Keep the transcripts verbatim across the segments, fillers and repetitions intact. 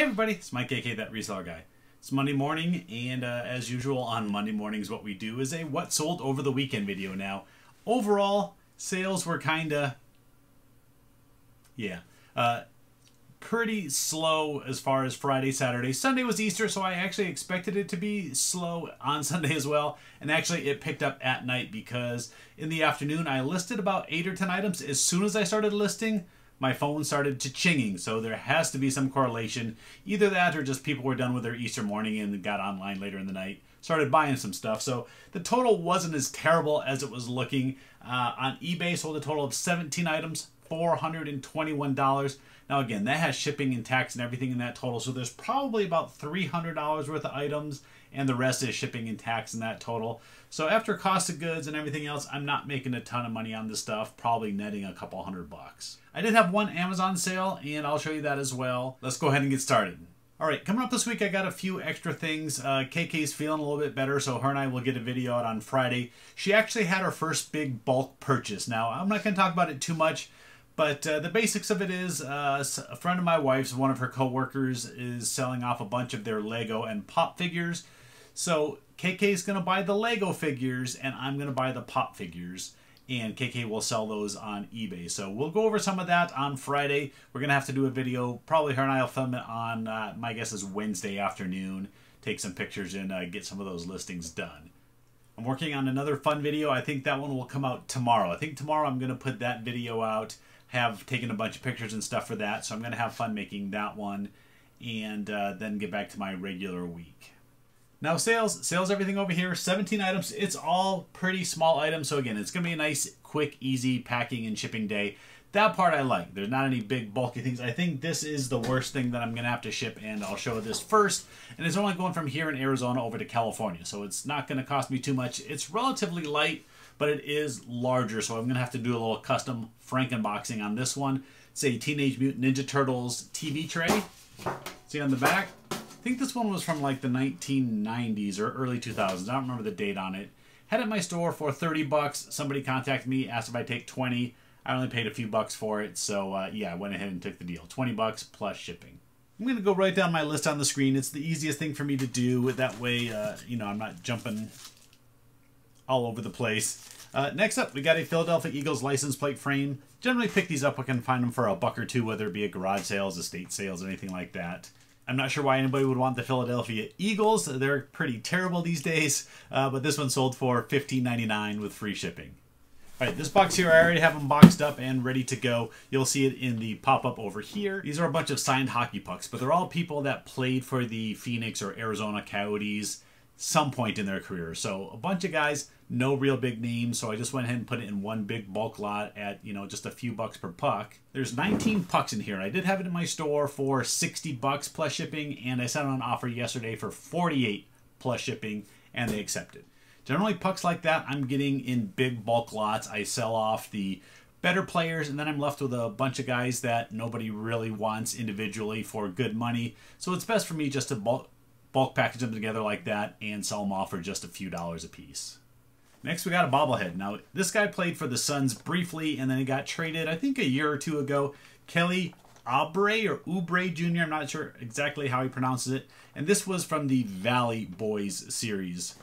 Hey everybody, it's Mike, aka That Reseller Guy. It's Monday morning, and uh, as usual on Monday mornings, what we do is a what sold over the weekend video. Now, overall, sales were kinda, yeah, uh, pretty slow as far as Friday, Saturday. Sunday was Easter, so I actually expected it to be slow on Sunday as well. And actually, it picked up at night because in the afternoon, I listed about eight or ten items. As soon as I started listing, my phone started cha-chinging, so there has to be some correlation. Either that or just people were done with their Easter morning and got online later in the night, started buying some stuff. So the total wasn't as terrible as it was looking. Uh, on eBay, sold a total of seventeen items, four hundred twenty-one dollars. Now again, that has shipping and tax and everything in that total, so there's probably about three hundred dollars worth of items, and the rest is shipping and tax in that total. So after cost of goods and everything else, I'm not making a ton of money on this stuff, probably netting a couple hundred bucks. I did have one Amazon sale, and I'll show you that as well. Let's go ahead and get started. All right, coming up this week, I got a few extra things. Uh, K K's feeling a little bit better, so her and I will get a video out on Friday. She actually had her first big bulk purchase. Now, I'm not gonna talk about it too much, but uh, the basics of it is uh, a friend of my wife's, one of her coworkers, is selling off a bunch of their Lego and Pop figures. So K K's gonna buy the Lego figures, and I'm gonna buy the Pop figures, and K K will sell those on eBay. So we'll go over some of that on Friday. We're gonna have to do a video, probably her and I will film it on, uh, my guess is Wednesday afternoon, take some pictures and uh, get some of those listings done. I'm working on another fun video. I think that one will come out tomorrow. I think tomorrow I'm gonna put that video out, have taken a bunch of pictures and stuff for that, so I'm gonna have fun making that one, and uh, then get back to my regular week. Now sales, sales everything over here, seventeen items. It's all pretty small items, so again, it's gonna be a nice, quick, easy packing and shipping day. That part I like. There's not any big, bulky things. I think this is the worst thing that I'm gonna have to ship, and I'll show this first. And it's only going from here in Arizona over to California, so it's not gonna cost me too much. It's relatively light, but it is larger, so I'm gonna have to do a little custom Frankenboxing on this one. It's a Teenage Mutant Ninja Turtles T V tray. See on the back? I think this one was from like the nineteen nineties or early two thousands. I don't remember the date on it. Had it at my store for thirty bucks. Somebody contacted me, asked if I take twenty. I only paid a few bucks for it, so uh, yeah, I went ahead and took the deal. twenty bucks plus shipping. I'm gonna go right down my list on the screen. It's the easiest thing for me to do. That way, uh, you know, I'm not jumping all over the place. Uh, next up, we got a Philadelphia Eagles license plate frame. Generally pick these up. I can find them for a buck or two, whether it be at garage sales, estate sales, anything like that. I'm not sure why anybody would want the Philadelphia Eagles. They're pretty terrible these days, uh, but this one sold for fifteen ninety-nine with free shipping. All right, this box here, I already have them boxed up and ready to go. You'll see it in the pop-up over here. These are a bunch of signed hockey pucks, but they're all people that played for the Phoenix or Arizona Coyotes some point in their career. So a bunch of guys, no real big names, so I just went ahead and put it in one big bulk lot at, you know, just a few bucks per puck. There's nineteen pucks in here. I did have it in my store for sixty bucks plus shipping, and I sent on an offer yesterday for forty-eight plus shipping, and they accepted. Generally pucks like that I'm getting in big bulk lots. I sell off the better players, and then I'm left with a bunch of guys that nobody really wants individually for good money. So it's best for me just to bulk bulk package them together like that and sell them off for just a few dollars a piece. Next, we got a bobblehead. Now, this guy played for the Suns briefly, and then he got traded, I think, a year or two ago. Kelly Oubre or Oubre Junior I'm not sure exactly how he pronounces it. And this was from the Valley Boys series.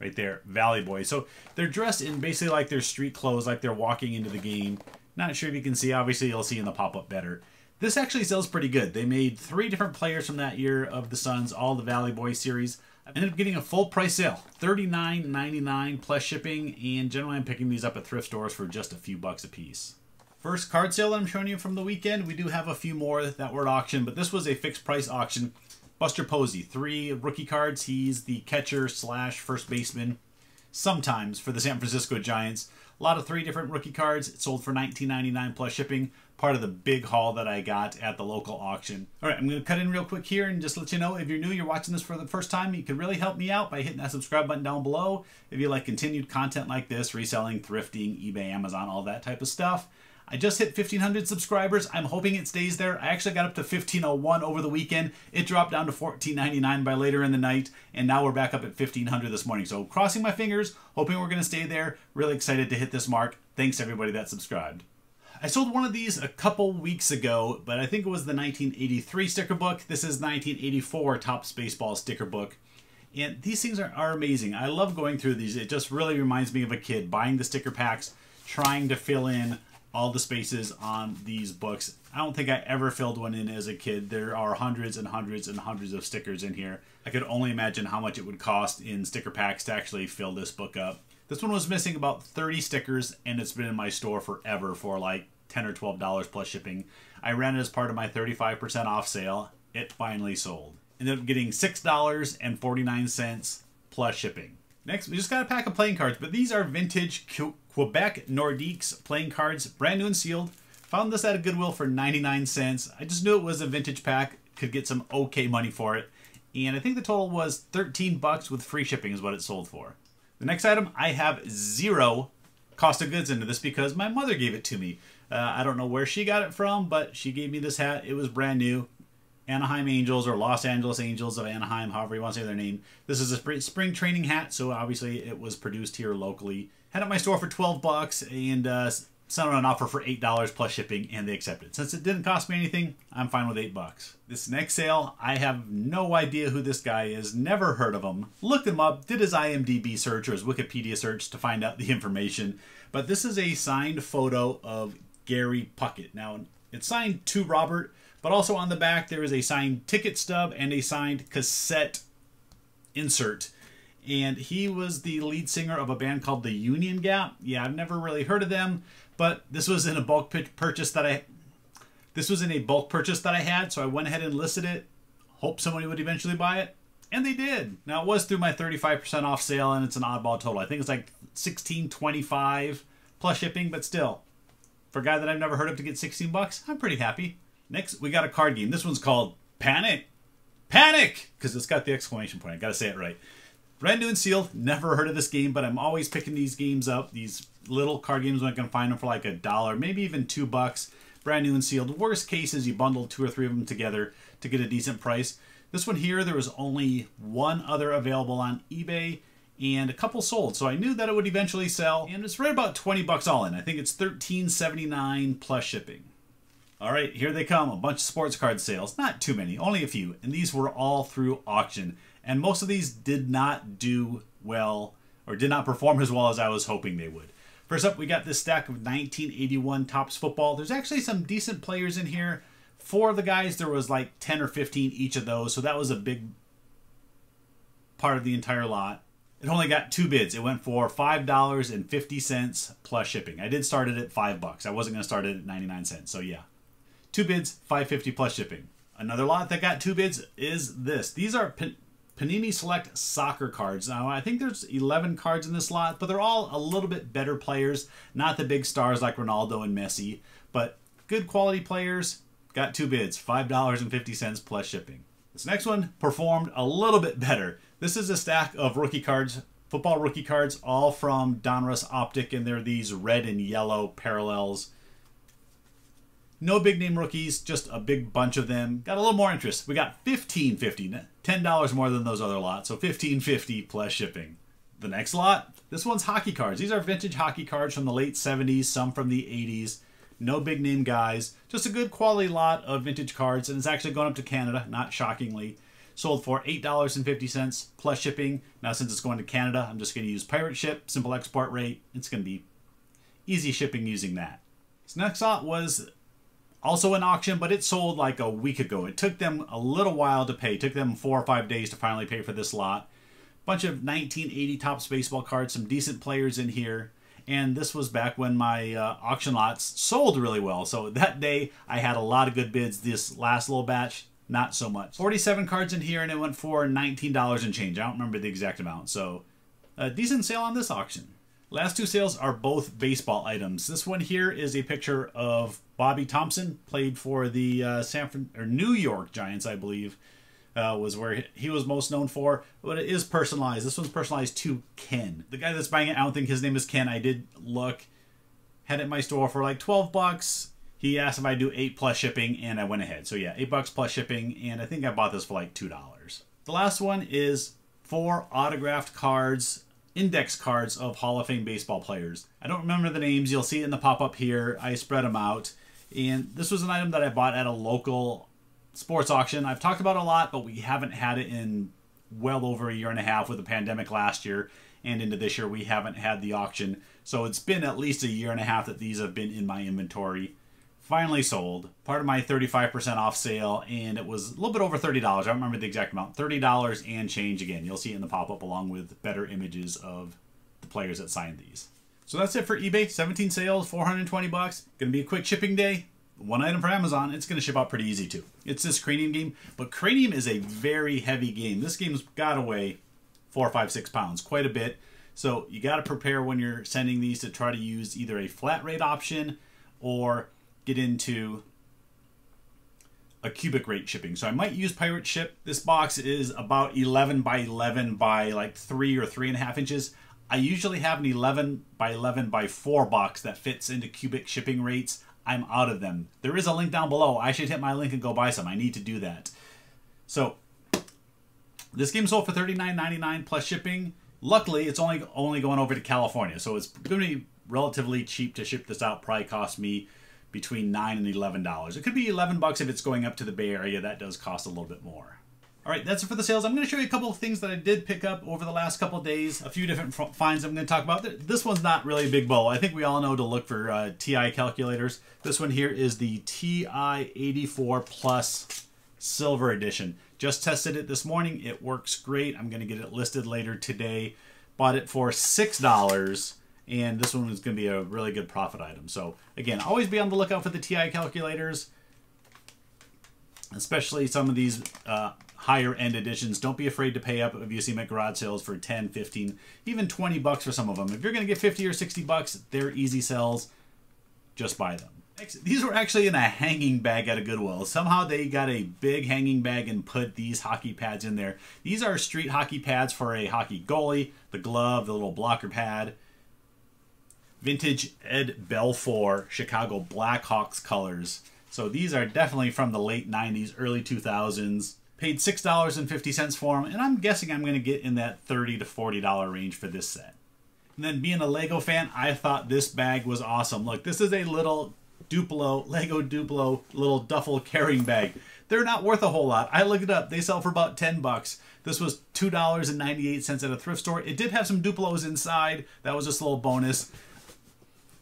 Right there, Valley Boys. So they're dressed in basically like their street clothes, like they're walking into the game. Not sure if you can see. Obviously, you'll see in the pop-up better. This actually sells pretty good. They made three different players from that year of the Suns, all the Valley Boys series. I ended up getting a full price sale, thirty-nine ninety-nine plus shipping, and generally I'm picking these up at thrift stores for just a few bucks a piece. First card sale that I'm showing you from the weekend, we do have a few more that were at auction, but this was a fixed price auction. Buster Posey, three rookie cards. He's the catcher slash first baseman, sometimes, for the San Francisco Giants. A lot of three different rookie cards. It sold for nineteen ninety-nine plus shipping. Part of the big haul that I got at the local auction. All right, I'm gonna cut in real quick here and just let you know, if you're new, you're watching this for the first time, you can really help me out by hitting that subscribe button down below. If you like continued content like this, reselling, thrifting, eBay, Amazon, all that type of stuff. I just hit fifteen hundred subscribers. I'm hoping it stays there. I actually got up to fifteen oh one over the weekend. It dropped down to fourteen ninety-nine by later in the night, and now we're back up at fifteen hundred this morning. So crossing my fingers, hoping we're gonna stay there. Really excited to hit this mark. Thanks everybody that subscribed. I sold one of these a couple weeks ago, but I think it was the nineteen eighty-three sticker book. This is nineteen eighty-four Topps Baseball sticker book. And these things are, are amazing. I love going through these. It just really reminds me of a kid buying the sticker packs, trying to fill in all the spaces on these books. I don't think I ever filled one in as a kid. There are hundreds and hundreds and hundreds of stickers in here. I could only imagine how much it would cost in sticker packs to actually fill this book up. This one was missing about thirty stickers, and it's been in my store forever for like ten or twelve dollars plus shipping. I ran it as part of my thirty-five percent off sale. It finally sold. Ended up getting six dollars and forty-nine cents plus shipping. Next, we just got a pack of playing cards, but these are vintage Quebec Nordiques playing cards, brand new and sealed. Found this at a Goodwill for ninety-nine cents. I just knew it was a vintage pack, could get some okay money for it. And I think the total was thirteen bucks with free shipping is what it sold for. The next item, I have zero cost of goods into this because my mother gave it to me. Uh, I don't know where she got it from, but she gave me this hat. It was brand new. Anaheim Angels or Los Angeles Angels of Anaheim, however you want to say their name. This is a spring training hat, so obviously it was produced here locally. Had it at my store for twelve bucks and uh, sent on an offer for eight dollars plus shipping, and they accepted. Since it didn't cost me anything, I'm fine with eight bucks. This next sale, I have no idea who this guy is, never heard of him. Looked him up, did his I M D B search or his Wikipedia search to find out the information. But this is a signed photo of Gary Puckett. Now, it's signed to Robert, but also on the back there is a signed ticket stub and a signed cassette insert. And he was the lead singer of a band called the Union Gap. Yeah, I've never really heard of them, but this was in a bulk purchase that I this was in a bulk purchase that I had, so I went ahead and listed it. Hoped somebody would eventually buy it, and they did. Now, it was through my thirty-five percent off sale, and it's an oddball total. I think it's like sixteen twenty-five plus shipping, but still, for a guy that I've never heard of to get sixteen bucks, I'm pretty happy. Next, we got a card game. This one's called Panic. Panic! Because it's got the exclamation point. I got to say it right. Brand new and sealed. Never heard of this game, but I'm always picking these games up. These little card games when I can find them for like a dollar, maybe even two bucks. Brand new and sealed. Worst case is you bundle two or three of them together to get a decent price. This one here, there was only one other available on eBay and a couple sold. So I knew that it would eventually sell. And it's right about twenty bucks all in. I think it's thirteen seventy-nine plus shipping. All right, here they come, a bunch of sports card sales. Not too many, only a few. And these were all through auction. And most of these did not do well, or did not perform as well as I was hoping they would. First up, we got this stack of nineteen eighty-one Topps football. There's actually some decent players in here. Four of the guys, there was like ten or fifteen each of those. So that was a big part of the entire lot. It only got two bids. It went for five dollars and fifty cents plus shipping. I did start it at five bucks. I wasn't going to start it at ninety-nine cents, so yeah. Two bids, five fifty plus shipping. Another lot that got two bids is this. These are Pan Panini Select soccer cards. Now, I think there's eleven cards in this lot, but they're all a little bit better players. Not the big stars like Ronaldo and Messi, but good quality players. Got two bids, five dollars and fifty cents plus shipping. This next one performed a little bit better. This is a stack of rookie cards, football rookie cards, all from Donruss Optic, and they're these red and yellow parallels. No big name rookies, just a big bunch of them. Got a little more interest. We got fifteen fifty, ten dollars more than those other lots, so fifteen fifty plus shipping. The next lot, this one's hockey cards. These are vintage hockey cards from the late seventies, some from the eighties. No big name guys, just a good quality lot of vintage cards, and it's actually going up to Canada, not shockingly. Sold for eight dollars and fifty cents plus shipping. Now, since it's going to Canada, I'm just going to use pirate ship, simple export rate. It's going to be easy shipping using that. This next lot was also an auction, but it sold like a week ago. It took them a little while to pay. It took them four or five days to finally pay for this lot. Bunch of nineteen eighty Topps baseball cards, some decent players in here. And this was back when my uh, auction lots sold really well. So that day, I had a lot of good bids. This last little batch, not so much. forty-seven cards in here, and it went for nineteen dollars and change. I don't remember the exact amount. So a decent sale on this auction. Last two sales are both baseball items. This one here is a picture of Bobby Thompson, played for the uh, San Fran or New York Giants, I believe, uh, was where he was most known for. But it is personalized. This one's personalized to Ken. The guy that's buying it, I don't think his name is Ken. I did look. Had it in my store for like twelve bucks. He asked if I do eight plus shipping, and I went ahead. So yeah, eight bucks plus shipping, and I think I bought this for like two dollars. The last one is four autographed cards index cards of Hall of Fame baseball players. I don't remember the names. You'll see it in the pop-up here. I spread them out. And this was an item that I bought at a local sports auction. I've talked about it a lot, but we haven't had it in well over a year and a half with the pandemic last year. And into this year, we haven't had the auction. So it's been at least a year and a half that these have been in my inventory. Finally sold. Part of my thirty-five percent off sale, and it was a little bit over thirty dollars. I don't remember the exact amount. thirty dollars and change again. You'll see it in the pop-up along with better images of the players that signed these. So that's it for eBay. seventeen sales, four hundred twenty bucks. Gonna be a quick shipping day. One item for Amazon. It's gonna ship out pretty easy too. It's this Cranium game, but Cranium is a very heavy game. This game's got away four, five, six pounds, quite a bit. So you gotta prepare when you're sending these to try to use either a flat rate option or get into a cubic rate shipping. So I might use Pirate Ship. This box is about eleven by eleven by like three or three and a half inches. I usually have an eleven by eleven by four box that fits into cubic shipping rates. I'm out of them. There is a link down below. I should hit my link and go buy some. I need to do that. So this game sold for thirty-nine ninety-nine plus shipping. Luckily, it's only, only going over to California. So it's going to be relatively cheap to ship this out. Probably cost me between nine and eleven dollars. It could be eleven bucks if it's going up to the Bay Area. That does cost a little bit more. All right, that's it for the sales. I'm going to show you a couple of things that I did pick up over the last couple of days. A few different finds I'm going to talk about. This one's not really a big bowl. I think we all know to look for uh, T I calculators. This one here is the T I eighty-four Plus Silver Edition. Just tested it this morning. It works great. I'm going to get it listed later today. Bought it for six dollars. And this one is going to be a really good profit item. So again, always be on the lookout for the T I calculators, especially some of these uh, higher end editions. Don't be afraid to pay up if you see them at garage sales for ten, fifteen, even twenty bucks for some of them. If you're going to get fifty or sixty bucks, they're easy sells. Just buy them. These were actually in a hanging bag at a Goodwill. Somehow they got a big hanging bag and put these hockey pads in there. These are street hockey pads for a hockey goalie, the glove, the little blocker pad. Vintage Ed Belfour, Chicago Blackhawks colors. So these are definitely from the late nineties, early two thousands. Paid six dollars and fifty cents for them, and I'm guessing I'm going to get in that thirty to forty dollar range for this set. And then being a Lego fan, I thought this bag was awesome. Look, this is a little Duplo, Lego Duplo, little duffel carrying bag. They're not worth a whole lot. I looked it up. They sell for about ten bucks. This was two dollars and ninety-eight cents at a thrift store. It did have some Duplos inside. That was just a little bonus.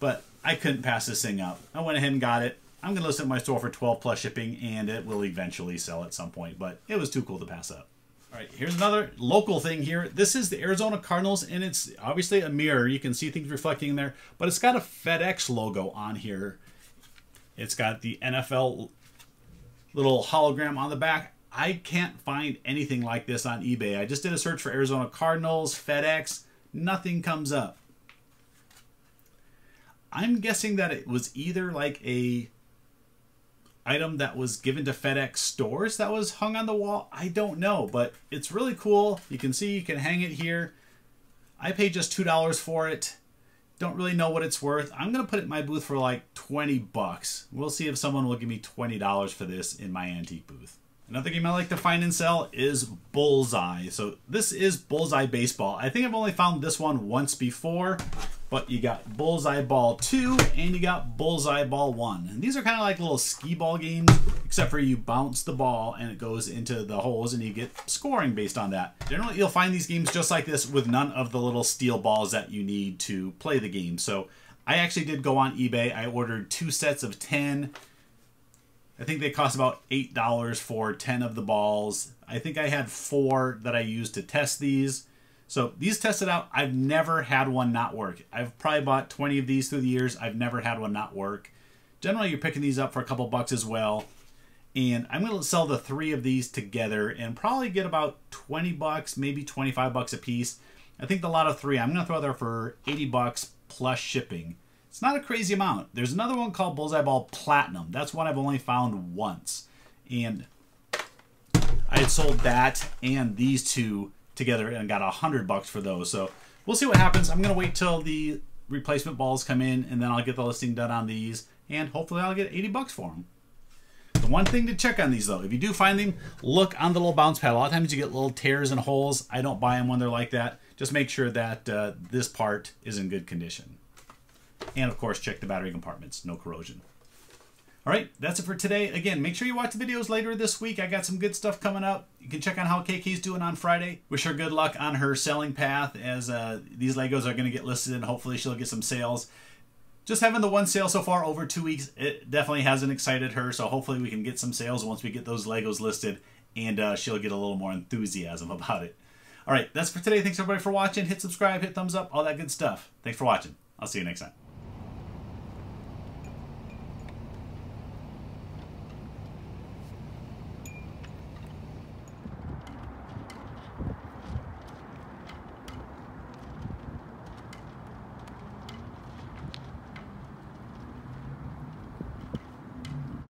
But I couldn't pass this thing up. I went ahead and got it. I'm going to list it in my store for twelve dollars plus shipping, and it will eventually sell at some point. But it was too cool to pass up. All right, here's another local thing here. This is the Arizona Cardinals, and it's obviously a mirror. You can see things reflecting in there. But it's got a FedEx logo on here. It's got the N F L little hologram on the back. I can't find anything like this on eBay. I just did a search for Arizona Cardinals, FedEx. Nothing comes up. I'm guessing that it was either like a item that was given to FedEx stores that was hung on the wall. I don't know, but it's really cool. You can see you can hang it here. I paid just two dollars for it. Don't really know what it's worth. I'm going to put it in my booth for like twenty bucks. We'll see if someone will give me twenty dollars for this in my antique booth. Another game I like to find and sell is Bullseye. So this is Bullseye Baseball. I think I've only found this one once before, but you got Bullseye Ball two and you got Bullseye Ball one. And these are kind of like little skee ball games, except for you bounce the ball and it goes into the holes and you get scoring based on that. Generally, you'll find these games just like this with none of the little steel balls that you need to play the game. So I actually did go on eBay. I ordered two sets of ten. I think they cost about eight dollars for ten of the balls. I think I had four that I used to test these. So these tested out. I've never had one not work. I've probably bought twenty of these through the years. I've never had one not work. Generally, you're picking these up for a couple bucks as well. And I'm going to sell the three of these together and probably get about twenty bucks, maybe twenty-five bucks a piece. I think the lot of three, I'm going to throw there for eighty bucks plus shipping. It's not a crazy amount. There's another one called Bullseye Ball Platinum. That's one I've only found once. And I had sold that and these two together and got a hundred bucks for those. So we'll see what happens. I'm going to wait till the replacement balls come in and then I'll get the listing done on these. And hopefully I'll get eighty bucks for them. The one thing to check on these though, if you do find them, look on the little bounce pad. A lot of times you get little tears and holes. I don't buy them when they're like that. Just make sure that uh, this part is in good condition. And of course, check the battery compartments, no corrosion. All right, that's it for today. Again, make sure you watch the videos later this week. I got some good stuff coming up. You can check on how K K's doing on Friday. Wish her good luck on her selling path, as uh, these Legos are gonna get listed and hopefully she'll get some sales. Just having the one sale so far over two weeks, it definitely hasn't excited her, so hopefully we can get some sales once we get those Legos listed, and uh, she'll get a little more enthusiasm about it. All right, that's for today. Thanks everybody for watching. Hit subscribe, hit thumbs up, all that good stuff. Thanks for watching. I'll see you next time.